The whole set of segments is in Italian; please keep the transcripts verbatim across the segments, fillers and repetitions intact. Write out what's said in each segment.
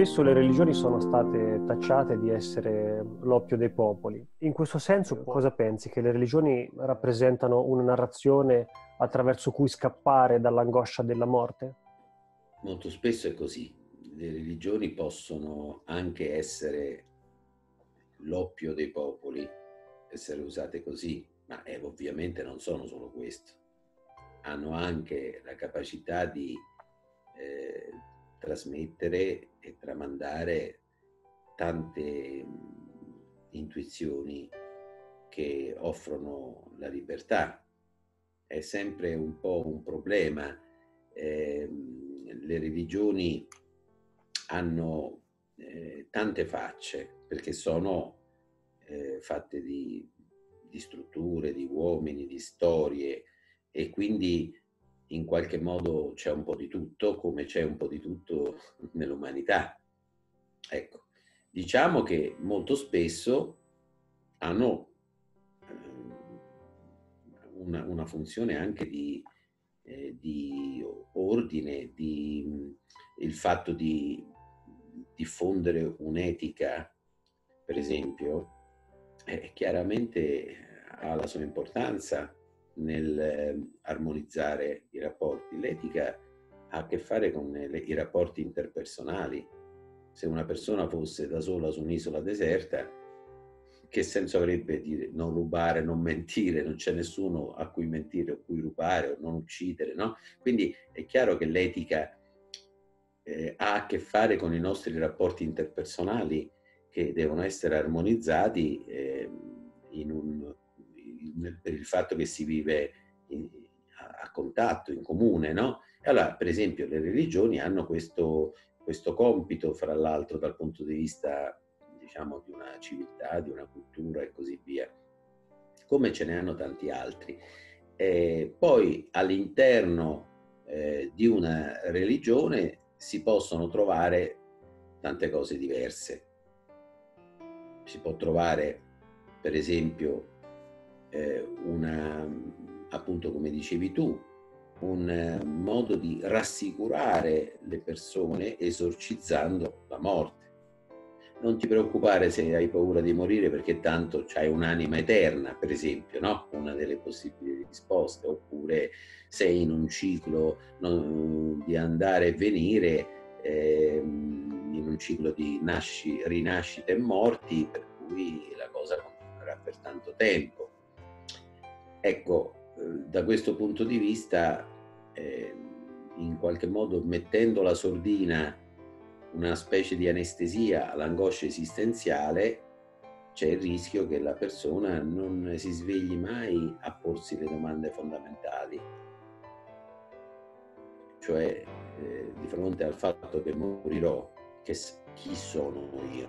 Spesso le religioni sono state tacciate di essere l'oppio dei popoli. In questo senso, cosa pensi? Che le religioni rappresentano una narrazione attraverso cui scappare dall'angoscia della morte? Molto spesso è così. Le religioni possono anche essere l'oppio dei popoli, essere usate così, ma eh, ovviamente non sono solo questo. Hanno anche la capacità di eh, trasmettere e tramandare tante intuizioni che offrono la libertà. È sempre un po' un problema. Eh, le religioni hanno eh, tante facce, perché sono eh, fatte di, di strutture, di uomini, di storie, e quindi in qualche modo c'è un po' di tutto, come c'è un po' di tutto nell'umanità. Ecco, diciamo che molto spesso hanno una, una funzione anche di, eh, di ordine, di, il fatto di diffondere un'etica, per esempio, eh, chiaramente ha la sua importanza nel armonizzare i rapporti. L'etica ha a che fare con le, i rapporti interpersonali. Se una persona fosse da sola su un'isola deserta, che senso avrebbe dire non rubare, non mentire? Non c'è nessuno a cui mentire, o cui rubare, o non uccidere, no? Quindi è chiaro che l'etica eh, ha a che fare con i nostri rapporti interpersonali, che devono essere armonizzati eh, in un per il fatto che si vive in, a, a contatto, in comune, no? E allora, per esempio, le religioni hanno questo, questo compito, fra l'altro, dal punto di vista, diciamo, di una civiltà, di una cultura e così via, come ce ne hanno tanti altri. E poi, all'interno eh, di una religione si possono trovare tante cose diverse. Si può trovare, per esempio, una, appunto come dicevi tu, un modo di rassicurare le persone esorcizzando la morte. Non ti preoccupare se hai paura di morire, perché tanto c'hai un'anima eterna, per esempio, no? Una delle possibili risposte. Oppure sei in un ciclo no, di andare e venire, eh, in un ciclo di nasci, rinascite e morti, per cui la cosa continuerà per tanto tempo. Ecco, da questo punto di vista, eh, in qualche modo mettendo la sordina, una specie di anestesia all'angoscia esistenziale, c'è il rischio che la persona non si svegli mai a porsi le domande fondamentali. Cioè, eh, di fronte al fatto che morirò, che, chi sono io?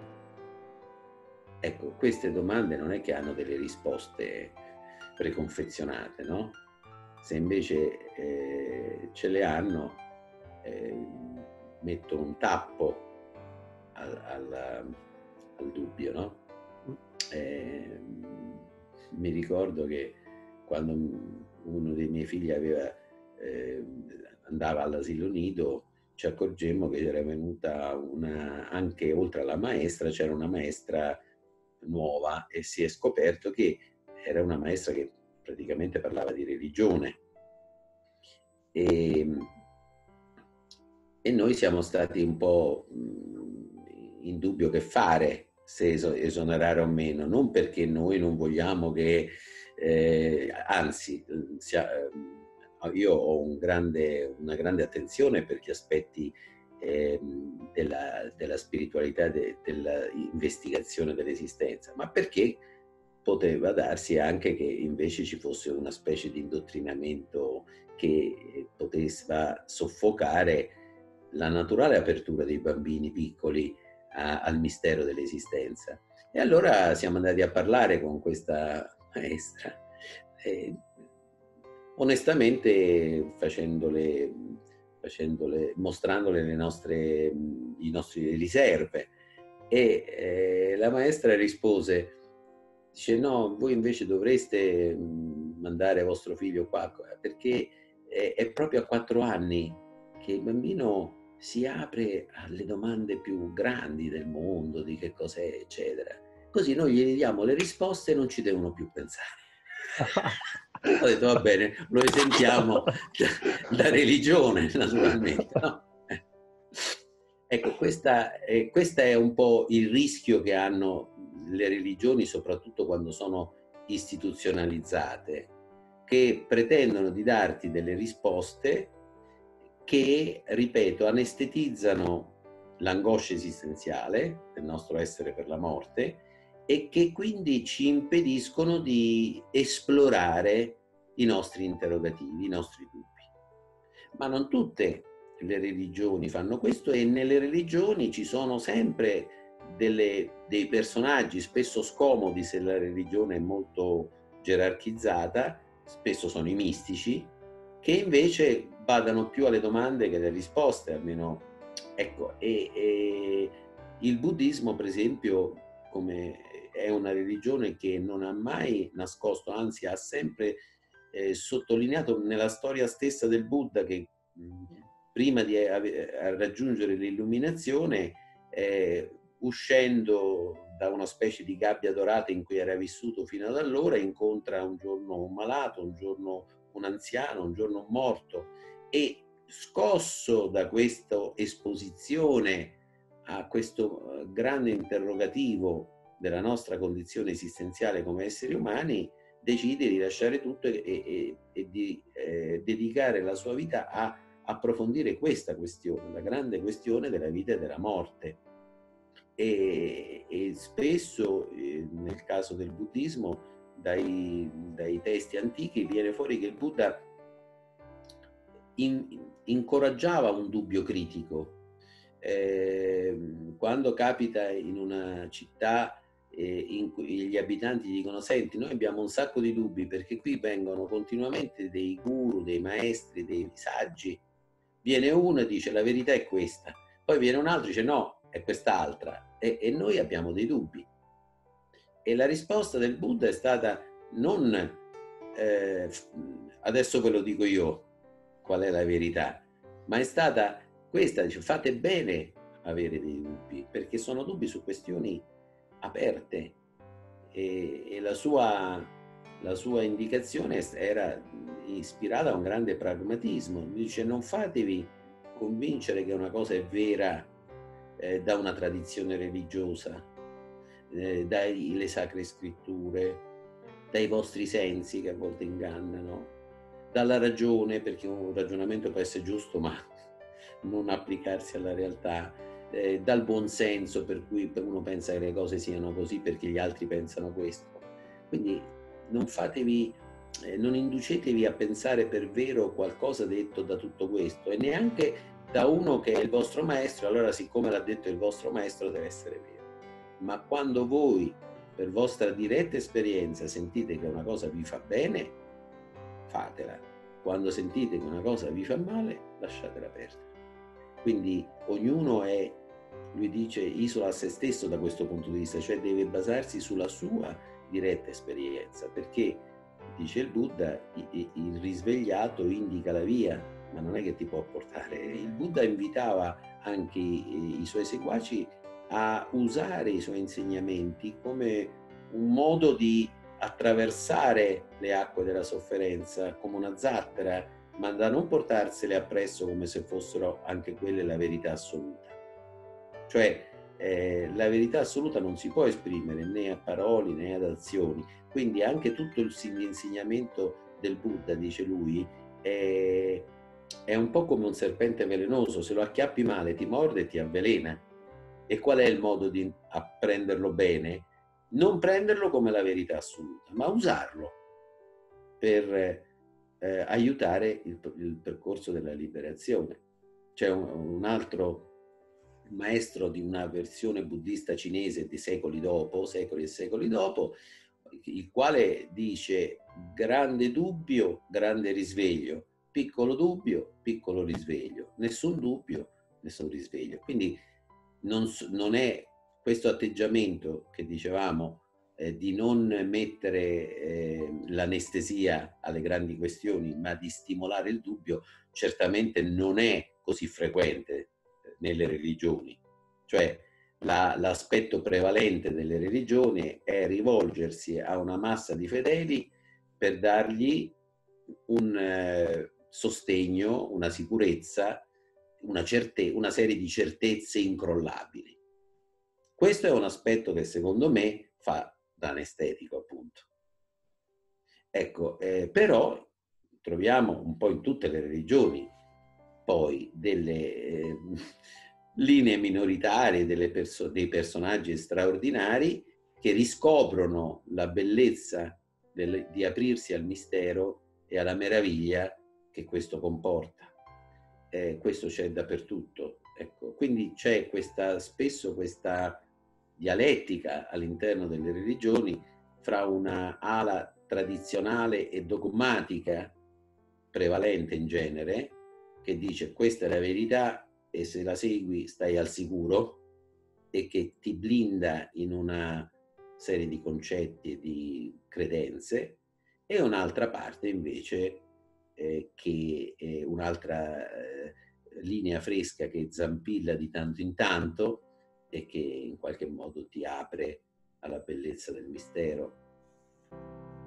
Ecco, queste domande non è che hanno delle risposte preconfezionate, no? Se invece eh, ce le hanno, eh, metto un tappo al, al, al dubbio, no? Eh, mi ricordo che quando uno dei miei figli aveva, eh, andava all'asilo nido, ci accorgemmo che c'era venuta una, anche oltre alla maestra, c'era una maestra nuova, e si è scoperto che era una maestra che praticamente parlava di religione, e, e noi siamo stati un po' in dubbio che fare, se esonerare o meno, non perché noi non vogliamo che, eh, anzi, sia, io ho un grande, una grande attenzione per gli aspetti eh, della, della spiritualità, de, dell'investigazione dell'esistenza, ma perché poteva darsi anche che invece ci fosse una specie di indottrinamento che poteva soffocare la naturale apertura dei bambini piccoli a, al mistero dell'esistenza. E allora siamo andati a parlare con questa maestra. E onestamente, facendole, facendole, mostrandole le nostre, i nostri riserve, e eh, la maestra rispose, dice, no, voi invece dovreste mandare vostro figlio qua, perché è, è proprio a quattro anni che il bambino si apre alle domande più grandi del mondo, di che cos'è, eccetera. Così noi gli diamo le risposte e non ci devono più pensare. Ho detto, va bene, lo sentiamo da religione, naturalmente. No? Ecco, questa è, questa è un po' il rischio che hanno le religioni, soprattutto quando sono istituzionalizzate, che pretendono di darti delle risposte che, ripeto, anestetizzano l'angoscia esistenziale del nostro essere per la morte e che quindi ci impediscono di esplorare i nostri interrogativi, i nostri dubbi. Ma non tutte le religioni fanno questo, e nelle religioni ci sono sempre delle, dei personaggi spesso scomodi, se la religione è molto gerarchizzata, spesso sono i mistici, che invece vadano più alle domande che alle risposte, almeno. Ecco, e, e il buddismo, per esempio, come è una religione che non ha mai nascosto, anzi ha sempre eh, sottolineato nella storia stessa del Buddha che mh, prima di a, a raggiungere l'illuminazione, eh, uscendo da una specie di gabbia dorata in cui era vissuto fino ad allora, incontra un giorno un malato, un giorno un anziano, un giorno un morto, e scosso da questa esposizione a questo grande interrogativo della nostra condizione esistenziale come esseri umani, decide di lasciare tutto e, e, e di eh, dedicare la sua vita a approfondire questa questione, la grande questione della vita e della morte. E, e spesso, eh, nel caso del buddismo, dai, dai testi antichi viene fuori che il Buddha In, incoraggiava un dubbio critico. Eh, quando capita in una città eh, in cui gli abitanti dicono: senti, noi abbiamo un sacco di dubbi perché qui vengono continuamente dei guru, dei maestri, dei saggi, viene uno e dice la verità è questa, poi viene un altro e dice no, è quest'altra, e, e noi abbiamo dei dubbi. E la risposta del Buddha è stata non eh, adesso ve lo dico io qual è la verità, ma è stata questa, dice, fate bene avere dei dubbi, perché sono dubbi su questioni aperte, e, e la, sua, la sua indicazione era ispirata a un grande pragmatismo. Dice: non fatevi convincere che una cosa è vera eh, da una tradizione religiosa, eh, dalle sacre scritture, dai vostri sensi che a volte ingannano, dalla ragione, perché un ragionamento può essere giusto ma non applicarsi alla realtà, eh, dal buon senso, per cui uno pensa che le cose siano così perché gli altri pensano questo. Quindi non fatevi, eh, non inducetevi a pensare per vero qualcosa detto da tutto questo, e neanche da uno che è il vostro maestro, allora siccome l'ha detto il vostro maestro deve essere vero. Ma quando voi, per vostra diretta esperienza, sentite che una cosa vi fa bene, fatela. Quando sentite che una cosa vi fa male, lasciatela perdere. Quindi ognuno è, lui dice, isola a se stesso da questo punto di vista, cioè deve basarsi sulla sua diretta esperienza, perché, dice il Buddha, il risvegliato indica la via, ma non è che ti può portare. Il Buddha invitava anche i suoi seguaci a usare i suoi insegnamenti come un modo di attraversare le acque della sofferenza come una zattera, ma da non portarsele appresso come se fossero anche quelle la verità assoluta. Cioè eh, la verità assoluta non si può esprimere né a parole né ad azioni, quindi anche tutto l'insegnamento del Buddha, dice lui, è, è un po' come un serpente velenoso: se lo acchiappi male ti morde e ti avvelena. E qual è il modo di apprenderlo bene? Non prenderlo come la verità assoluta, ma usarlo per eh, aiutare il, il percorso della liberazione. C'è un, un altro maestro di una versione buddista cinese di secoli dopo, secoli e secoli dopo, il quale dice: grande dubbio, grande risveglio; piccolo dubbio, piccolo risveglio; nessun dubbio, nessun risveglio. Quindi non, non è questo atteggiamento che dicevamo eh, di non mettere eh, l'anestesia alle grandi questioni, ma di stimolare il dubbio, certamente non è così frequente nelle religioni. Cioè la, l'aspetto prevalente delle religioni è rivolgersi a una massa di fedeli per dargli un eh, sostegno, una sicurezza, una, certe- una serie di certezze incrollabili. Questo è un aspetto che secondo me fa da anestetico, appunto. Ecco, eh, però troviamo un po' in tutte le religioni poi delle eh, linee minoritarie, delle perso- dei personaggi straordinari che riscoprono la bellezza del, di aprirsi al mistero e alla meraviglia che questo comporta. Eh, questo c'è dappertutto. Ecco, quindi c'è questa, spesso questa dialettica all'interno delle religioni fra una ala tradizionale e dogmatica prevalente in genere, che dice questa è la verità e se la segui stai al sicuro, e che ti blinda in una serie di concetti e di credenze, e un'altra parte invece eh, che è un'altra eh, linea fresca che zampilla di tanto in tanto e che in qualche modo ti apre alla bellezza del mistero.